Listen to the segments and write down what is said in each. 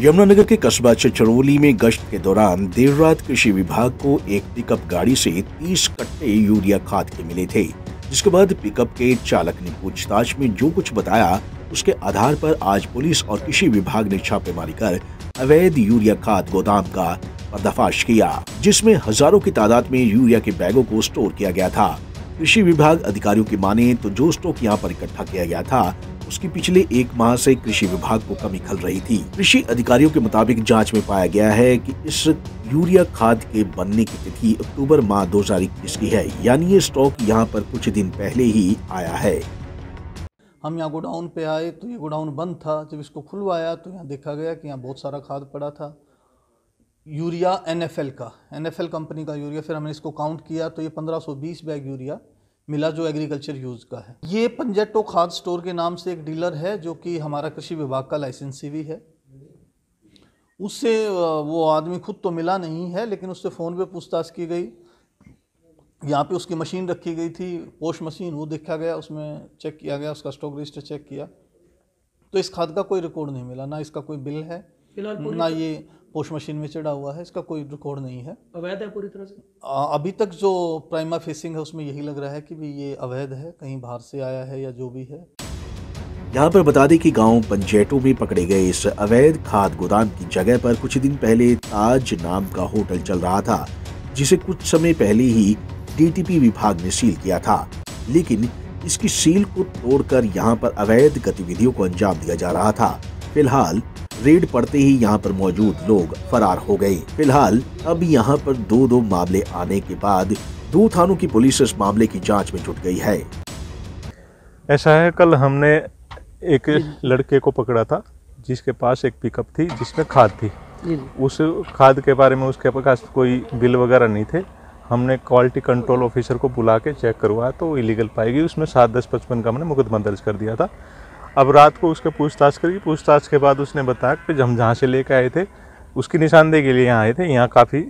यमुनानगर के कस्बा चरौली में गश्त के दौरान देर रात कृषि विभाग को एक पिकअप गाड़ी से 30 कट्टे यूरिया खाद के मिले थे, जिसके बाद पिकअप के चालक ने पूछताछ में जो कुछ बताया उसके आधार पर आज पुलिस और कृषि विभाग ने छापेमारी कर अवैध यूरिया खाद गोदाम का पर्दाफाश किया, जिसमें हजारों की तादाद में यूरिया के बैगों को स्टोर किया गया था। कृषि विभाग अधिकारियों की माने तो जो स्टॉक यहाँ पर इकट्ठा किया गया था उसकी पिछले एक माह से कृषि विभाग को कमी खल रही थी। कृषि अधिकारियों के मुताबिक जांच में पाया गया है कि इस यूरिया खाद के बनने की तिथि अक्टूबर माह 2021 की है, यानी ये स्टॉक यहाँ पर कुछ दिन पहले ही आया है। हम यहाँ गोडाउन पे आए तो ये गोडाउन बंद था, जब इसको खुलवाया तो यहाँ देखा गया कि यहाँ बहुत सारा खाद पड़ा था, urea N F L company का यूरिया। फिर हमने इसको काउंट किया तो ये 1520 बैग यूरिया मिला जो एग्रीकल्चर यूज़ का है। ये पंजेटो खाद स्टोर के नाम से एक डीलर है जो कि हमारा कृषि विभाग का लाइसेंसी भी है। उससे वो आदमी खुद तो मिला नहीं है, लेकिन उससे फ़ोन पे पूछताछ की गई। यहाँ पे उसकी मशीन रखी गई थी, पोस्ट मशीन, वो देखा गया, उसमें चेक किया गया, उसका स्टॉक रजिस्टर चेक किया तो इस खाद का कोई रिकॉर्ड नहीं मिला, ना इसका कोई बिल है, ना ये पोस्ट मशीन में चढ़ा हुआ है, इसका कोई रिकॉर्ड नहीं है। अवैध है पूरी तरह से। अभी तक जो प्राइमा फेसिंग है उसमें यही लग रहा है कि भी ये अवैध है, कहीं बाहर से आया है या जो भी है। यहाँ पर बता दें कि गांव पंजेटो में पकड़े गए इस अवैध खाद गोदाम की जगह पर कुछ दिन पहले ताज नाम का होटल चल रहा था, जिसे कुछ समय पहले ही DTP विभाग ने सील किया था, लेकिन इसकी सील को तोड़कर यहाँ पर अवैध गतिविधियों को अंजाम दिया जा रहा था। फिलहाल रेड पड़ते ही यहाँ पर मौजूद लोग फरार हो गए। फिलहाल अब यहाँ पर दो मामले आने के बाद दो थानों की पुलिस इस मामले की जांच में जुट गई है। ऐसा है, कल हमने एक लड़के को पकड़ा था जिसके पास एक पिकअप थी जिसमें खाद थी। उस खाद के बारे में उसके पास कोई बिल वगैरह नहीं थे। हमने क्वालिटी कंट्रोल ऑफिसर को बुला के चेक करवाया तो इलीगल पाई गई। उसमें 7-10-55 का हमने मुकदमा दर्ज कर दिया था। अब रात को उसके पूछताछ करी, पूछताछ के बाद उसने बताया कि हम जहाँ से लेकर आए थे उसकी निशानदेही के लिए यहाँ आए थे, यहाँ काफ़ी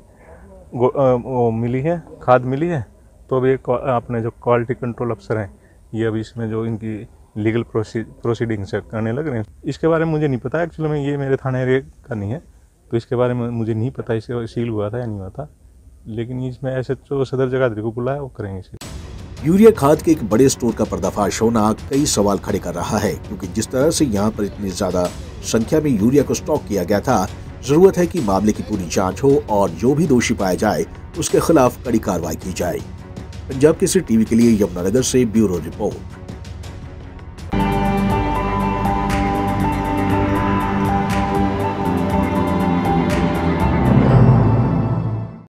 मिली है, खाद मिली है। तो अभी अपने जो क्वालिटी कंट्रोल अफसर हैं ये अभी इसमें जो इनकी लीगल प्रोसीडिंग्स करने लग रहे हैं। इसके बारे में मुझे नहीं पता, एक्चुअली में ये मेरे थाने एरिया का नहीं है तो इसके बारे में मुझे नहीं पता इसके सील हुआ था या नहीं हुआ था, लेकिन इसमें ऐसे जो सदर जगाधरी को बुलाया वो करेंगे। इसे यूरिया खाद के एक बड़े स्टोर का पर्दाफाश होना कई सवाल खड़े कर रहा है, क्योंकि जिस तरह से यहाँ पर इतनी ज्यादा संख्या में यूरिया को स्टॉक किया गया था, जरूरत है कि मामले की पूरी जांच हो और जो भी दोषी पाया जाए उसके खिलाफ कड़ी कार्रवाई की जाए। पंजाब के सिटी टीवी के लिए यमुनानगर से ब्यूरो रिपोर्ट।